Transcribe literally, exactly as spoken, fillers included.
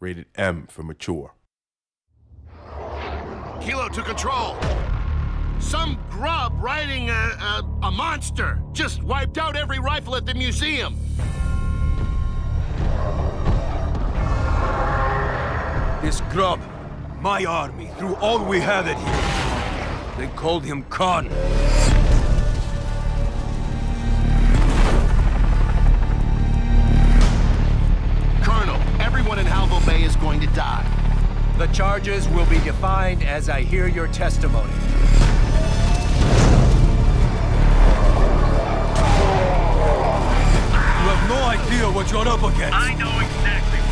Rated M for mature. Kilo to control. Some grub riding a, a, a monster just wiped out every rifle at the museum. This grub, my army, threw all we had at him. They called him Khan. Colonel, everyone in Halvo Bay is going to die. The charges will be defined as I hear your testimony. You have no idea what you're up against. I know exactly.